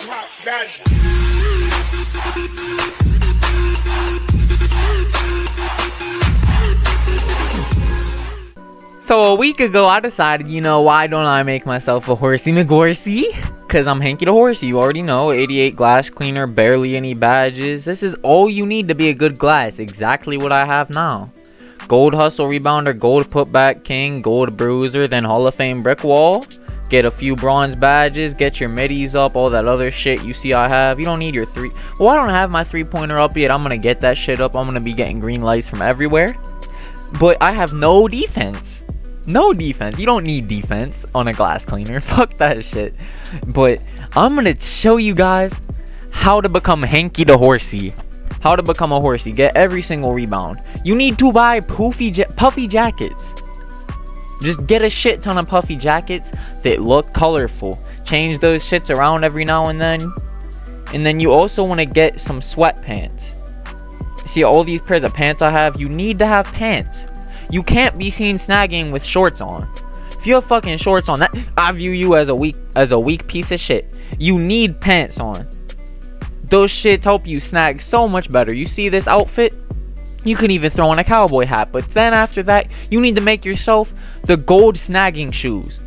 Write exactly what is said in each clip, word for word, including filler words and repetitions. top value. So a week ago, I decided, you know, why don't I make myself a horsey McGorsey? Because I'm Hanky the Horsey, you already know. eighty-eight glass cleaner, barely any badges. This is all you need to be a good glass. Exactly what I have now. Gold hustle rebounder, gold putback king, gold bruiser, then Hall of Fame brick wall. Get a few bronze badges, get your middies up, all that other shit you see I have. You don't need your three. Well, I don't have my three-pointer up yet. I'm going to get that shit up. I'm going to be getting green lights from everywhere. But I have no defense. No defense. You don't need defense on a glass cleaner. Fuck that shit. But I'm going to show you guys how to become Hanky the Horsey. How to become a horsey. Get every single rebound. You need to buy poofy ja puffy jackets. Just get a shit ton of puffy jackets that look colorful. Change those shits around every now and then. And then you also want to get some sweatpants. See all these pairs of pants I have? You need to have pants. You can't be seen snagging with shorts on. If you have fucking shorts on, that I view you as a weak as a weak piece of shit. You need pants on. Those shits help you snag so much better. You see this outfit? You can even throw on a cowboy hat. But then after that, you need to make yourself the gold snagging shoes.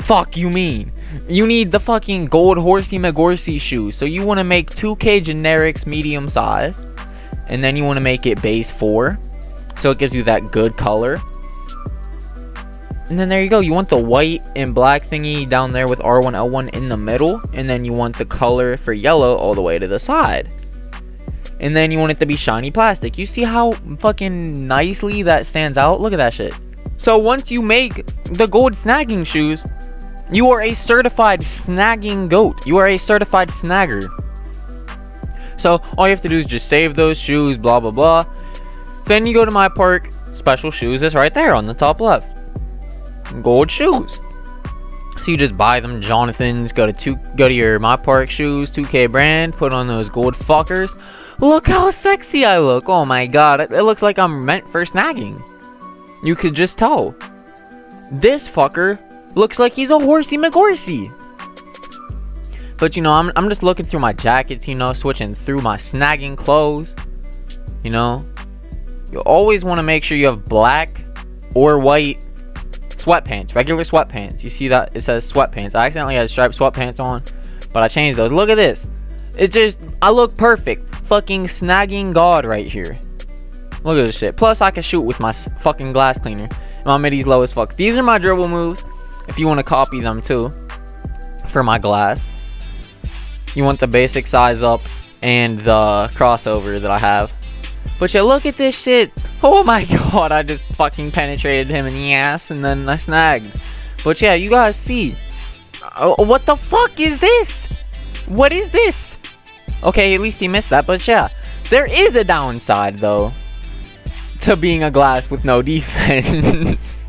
Fuck you mean. You need the fucking gold horsey McGorsey shoes. So you want to make two K generics medium size. And then you want to make it base four. So it gives you that good color. And then there you go. You want the white and black thingy down there with R one L one in the middle. And then you want the color for yellow all the way to the side. And then you want it to be shiny plastic. You see how fucking nicely that stands out? Look at that shit. So once you make the gold snagging shoes, you are a certified snagging goat. You are a certified snagger. So all you have to do is just save those shoes, blah, blah, blah. Then you go to my park. Special shoes is right there on the top left. Gold shoes. So you just buy them, Jonathan's, go to two, go to your My Park shoes, two K brand, put on those gold fuckers. Look how sexy I look. Oh my god, it, it looks like I'm meant for snagging. You could just tell. This fucker looks like he's a horsey McGorsey. But you know, I'm, I'm just looking through my jackets, you know, switching through my snagging clothes. You know, you always want to make sure you have black or white sweatpants, regular sweatpants. You see that it says sweatpants. I accidentally had striped sweatpants on, but I changed those. Look at this. It's just, I look perfect. Fucking snagging god right here. Look at this shit. Plus I can shoot with my fucking glass cleaner. My middies low as fuck. These are my dribble moves. If you want to copy them too for my glass, you want the basic size up and the crossover that I have. But yeah, look at this shit. Oh my god, I just fucking penetrated him in the ass and then I snagged. But yeah, you guys see. Uh, what the fuck is this? What is this? Okay, at least he missed that, but yeah. There is a downside, though, to being a glass with no defense.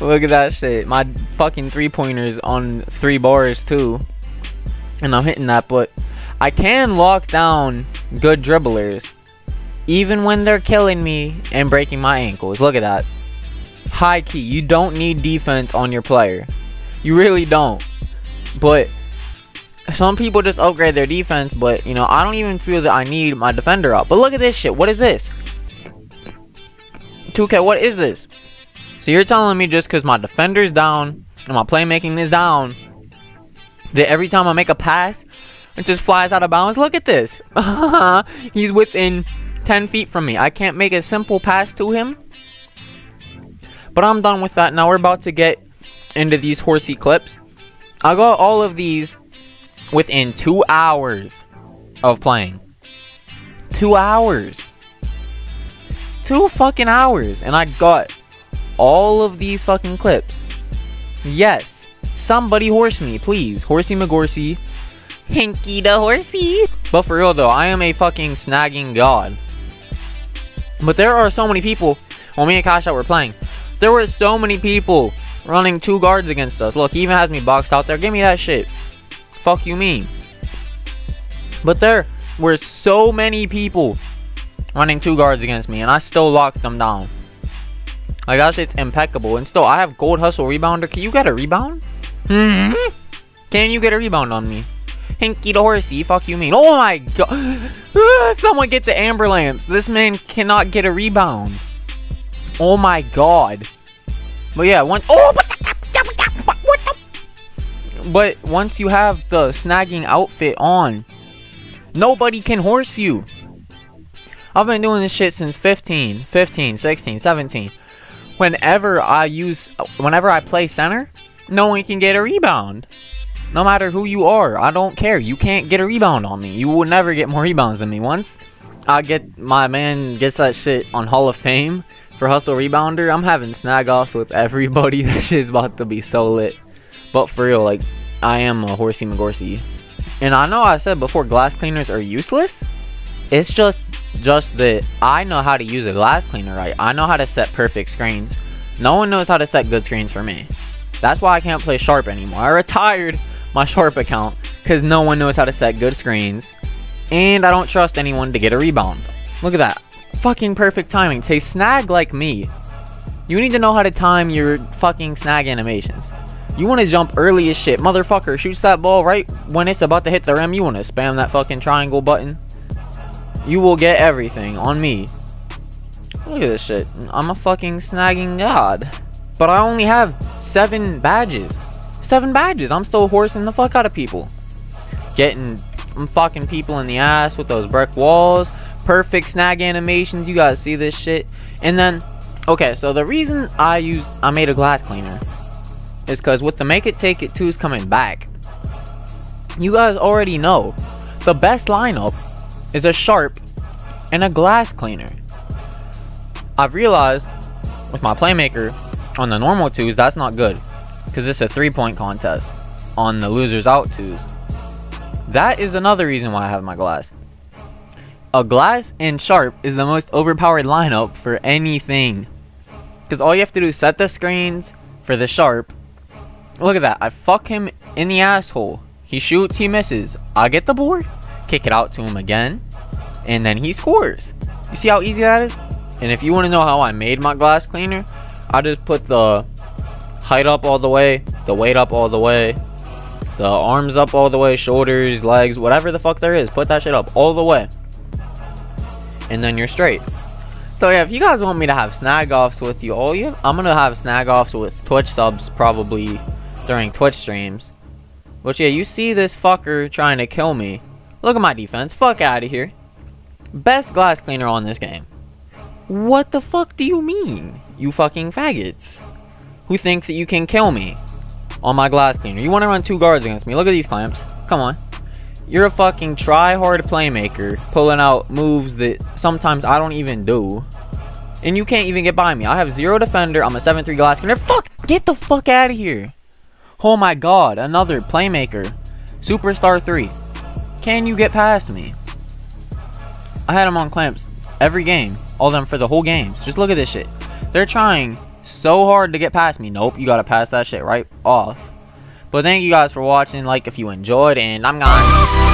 Look at that shit. My fucking three-pointers on three bars, too. And I'm hitting that, but I can lock down good dribblers. Even when they're killing me and breaking my ankles. Look at that. High key. You don't need defense on your player. You really don't. But some people just upgrade their defense. But, you know, I don't even feel that I need my defender up. But look at this shit. What is this? two K, what is this? So you're telling me just because my defender's down and my playmaking is down, that every time I make a pass, it just flies out of bounds? Look at this. He's within ten feet from me. I can't make a simple pass to him. But I'm done with that. Now we're about to get into these horsey clips. I got all of these within two hours of playing. Two hours. Two fucking hours. And I got all of these fucking clips. Yes. Somebody horse me, please. Horsey McGorsey. Hanky the Horsey. But for real though, I am a fucking snagging god. But there are so many people. When me and Kasha were playing, there were so many people running two guards against us. Look, he even has me boxed out there. Give me that shit. Fuck you mean. But there were so many people running two guards against me, and I still locked them down. Like, that shit's impeccable. And still, I have gold hustle rebounder. Can you get a rebound? Mm-hmm. Can you get a rebound on me? Hanky-dohorsey, fuck you mean? Oh my god. Someone get the amber lamps. This man cannot get a rebound. Oh my god. But yeah, one oh what the what the But once you have the snagging outfit on, nobody can horse you. I've been doing this shit since fifteen, fifteen, sixteen, seventeen. Whenever I use, whenever I play center, no one can get a rebound. No matter who you are, I don't care. You can't get a rebound on me. You will never get more rebounds than me. Once I get, my man gets that shit on Hall of Fame for Hustle Rebounder, I'm having snag-offs with everybody. That shit's about to be so lit. But for real, like, I am a horsey McGorsey. And I know I said before glass cleaners are useless. It's just, just that I know how to use a glass cleaner, right? I know how to set perfect screens. No one knows how to set good screens for me. That's why I can't play Sharp anymore. I retired my Sharp account because no one knows how to set good screens, and I don't trust anyone to get a rebound. Look at that fucking perfect timing. To snag like me, you need to know how to time your fucking snag animations. You want to jump early as shit, motherfucker. Shoots that ball right when it's about to hit the rim. You want to spam that fucking triangle button. You will get everything on me. Look at this shit. I'm a fucking snagging god. But I only have seven badges. Seven badges. I'm still horsing the fuck out of people. Getting I'm fucking people in the ass with those brick walls. Perfect snag animations. You guys see this shit. And then, okay, so the reason I used, I made a glass cleaner is because with the Make It Take It twos coming back, you guys already know the best lineup is a Sharp and a glass cleaner. I've realized with my playmaker on the normal twos, that's not good, because it's a three-point contest on the losers out twos. That is another reason why I have my glass. A glass and Sharp is the most overpowered lineup for anything, because all you have to do is set the screens for the Sharp. Look at that. I fuck him in the asshole. He shoots, he misses. I get the board, kick it out to him again, and then he scores. You see how easy that is? And if you want to know how I made my glass cleaner, I just put the height up all the way, the weight up all the way, the arms up all the way, shoulders, legs, whatever the fuck there is, put that shit up all the way, and then you're straight. So yeah, if you guys want me to have snag offs with you all, you I'm gonna have snag offs with Twitch subs probably during Twitch streams. But yeah, you see this fucker trying to kill me. Look at my defense. Fuck out of here. Best glass cleaner on this game. What the fuck do you mean, you fucking faggots who think that you can kill me on my glass cleaner? You want to run two guards against me? Look at these clamps. Come on. You're a fucking try-hard playmaker pulling out moves that sometimes I don't even do. And you can't even get by me. I have zero defender. I'm a seven three glass cleaner. Fuck! Get the fuck out of here. Oh my god. Another playmaker. Superstar three. Can you get past me? I had him on clamps every game. All of them for the whole games. Just look at this shit. They're trying so hard to get past me. Nope, you gotta pass that shit right off. But thank you guys for watching. Like if you enjoyed, and I'm gone.